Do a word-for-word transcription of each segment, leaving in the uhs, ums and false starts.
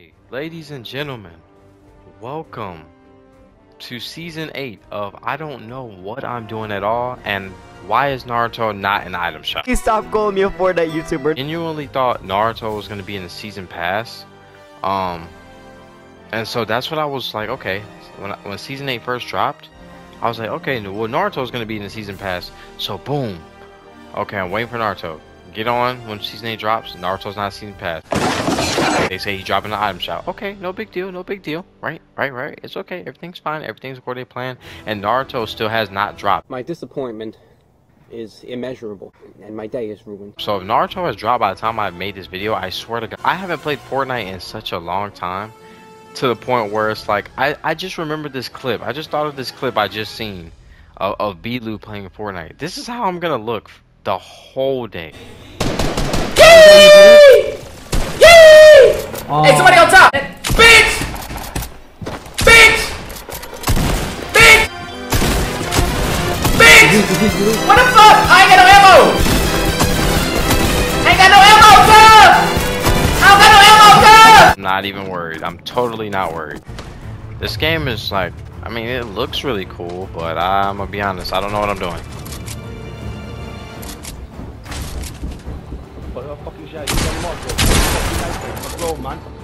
Hey, ladies and gentlemen, welcome to season eight of I don't know what I'm doing at all and why is Naruto not an item shop. Please stop calling me a Fortnite YouTuber. Genuinely thought Naruto was going to be in the season pass, um, and so that's what I was like, okay, when, I, when season eight first dropped, I was like, okay, well Naruto's going to be in the season pass, so boom, okay, I'm waiting for Naruto. Get on when season eight drops. Naruto's not season pass. They say he's dropping the item shop. Okay, no big deal, no big deal. Right, right, right. It's okay. Everything's fine. Everything's according to plan. And Naruto still has not dropped. My disappointment is immeasurable, and my day is ruined. So if Naruto has dropped by the time I've made this video, I swear to God, I haven't played Fortnite in such a long time, to the point where it's like I I just remember this clip. I just thought of this clip I just seen of, of Bidlu playing Fortnite. This is how I'm gonna look the whole day. Yee! Yee! Oh. Hey, somebody on top! Bitch! Bitch! Bitch! Bitch! What the fuck? I ain't got no ammo! I ain't got no ammo, cuz! I don't got no ammo, cuz! I'm not even worried. I'm totally not worried. This game is like, I mean, it looks really cool, but I'm gonna be honest, I don't know what I'm doing.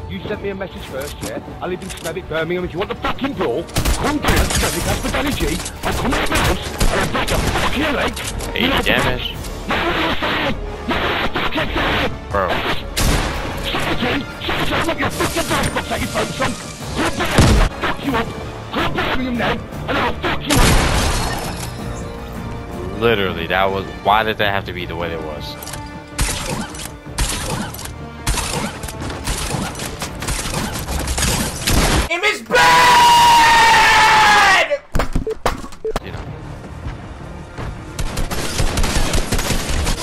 You sent me a message first, yeah? I live in Smethwick, Birmingham. If you want the fucking brawl, come down to Smethwick, ask for Danny G. I'll come to my house, and I'll break your fucking leg. eight damage. Bro. Shut again. Shut again. Look at your fucking dog. What's that you focus on? Come back, and I'll fuck you up. Come back with him now, and I'll fuck you up. Literally, that was... Why did that have to be the way it was?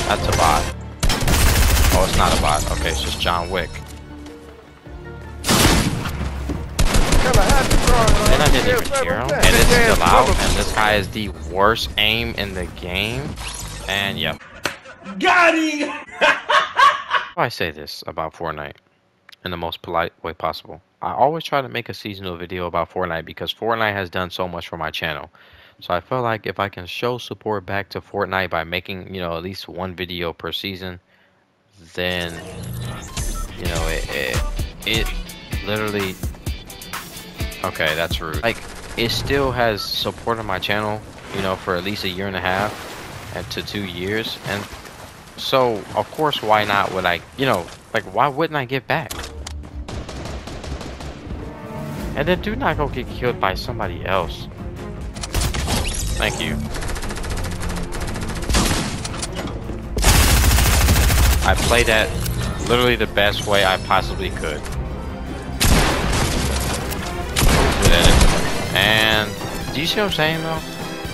That's a bot. Oh, it's not a bot. Okay, it's just John Wick. And I didn't even hear him. And it's still out. And this guy is the worst aim in the game. And yep. Got him! I say this about Fortnite in the most polite way possible. I always try to make a seasonal video about Fortnite because Fortnite has done so much for my channel. So I feel like if I can show support back to Fortnite by making, you know, at least one video per season, then, you know, it, it, it literally, okay, that's rude. Like, it still has supported my channel, you know, for at least a year and a half and to two years. And so, of course, why not would I, you know, like, why wouldn't I give back? And then do not go get killed by somebody else. Thank you. I played that literally the best way I possibly could. And do you see what I'm saying though?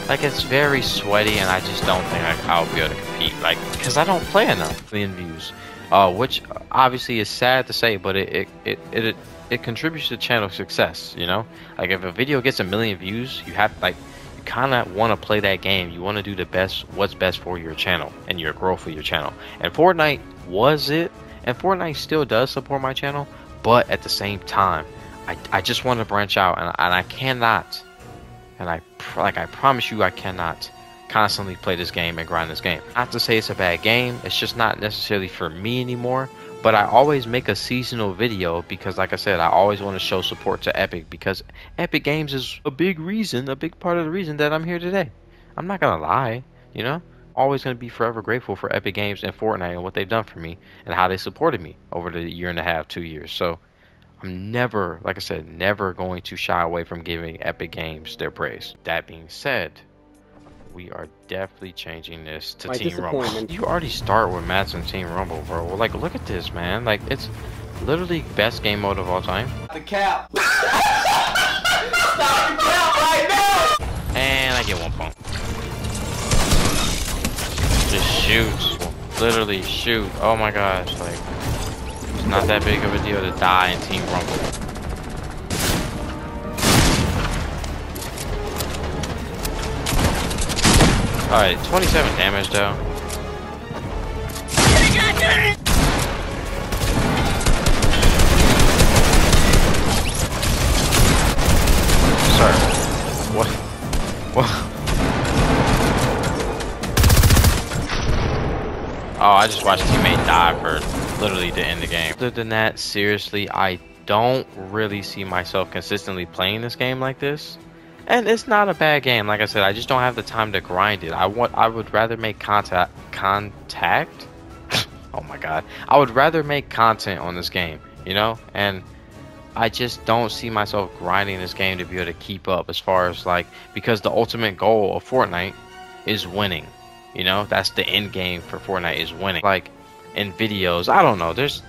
Like, it's very sweaty and I just don't think like, I'll be able to compete. Like, because I don't play enough. Million views. Uh, which obviously is sad to say, but it, it, it, it, it, it contributes to channel success, you know? Like, if a video gets a million views, you have, like, kind of want to play that game. You want to do the best, what's best for your channel and your growth for your channel. And Fortnite was it, and Fortnite still does support my channel, but at the same time I, I just want to branch out, and, and I cannot, and I like I promise you I cannot constantly play this game and grind this game. Not to say it's a bad game, it's just not necessarily for me anymore. But I always make a seasonal video because, like I said, I always want to show support to Epic, because Epic Games is a big reason, a big part of the reason that I'm here today. I'm not going to lie, you know? Always going to be forever grateful for Epic Games and Fortnite and what they've done for me and how they supported me over the year and a half, two years. So I'm never, like I said, never going to shy away from giving Epic Games their praise. That being said, we are definitely changing this to My Team Rumble. You already start with Matt's and Team Rumble, bro. Well, like, look at this, man. Like, it's literally best game mode of all time. The cap. Stop the cap right now. And I get one pump. Just shoot. Literally shoot. Oh my gosh. Like, it's not that big of a deal to die in Team Rumble. Alright, twenty-seven damage though. Oh, I just watched teammate die for literally to end the game. Other than that, seriously, I don't really see myself consistently playing this game like this. And it's not a bad game. Like I said, I just don't have the time to grind it. I want. I would rather make contact. Contact? Oh my god. I would rather make content on this game, you know? And I just don't see myself grinding this game to be able to keep up as far as like, because the ultimate goal of Fortnite is winning, you know? That's the end game for Fortnite, is winning. Like in videos, I don't know. There's,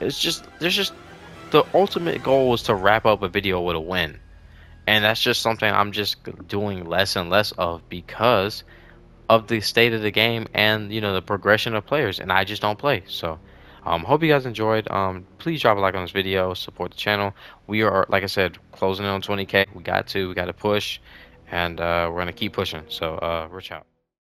it's just, there's just, the ultimate goal is to wrap up a video with a win. And that's just something I'm just doing less and less of because of the state of the game and, you know, the progression of players, and I just don't play. So um hope you guys enjoyed. Um please drop a like on this video, support the channel. We are, like I said, closing in on twenty K. We got to we got to push, and uh we're gonna keep pushing. So uh reach out.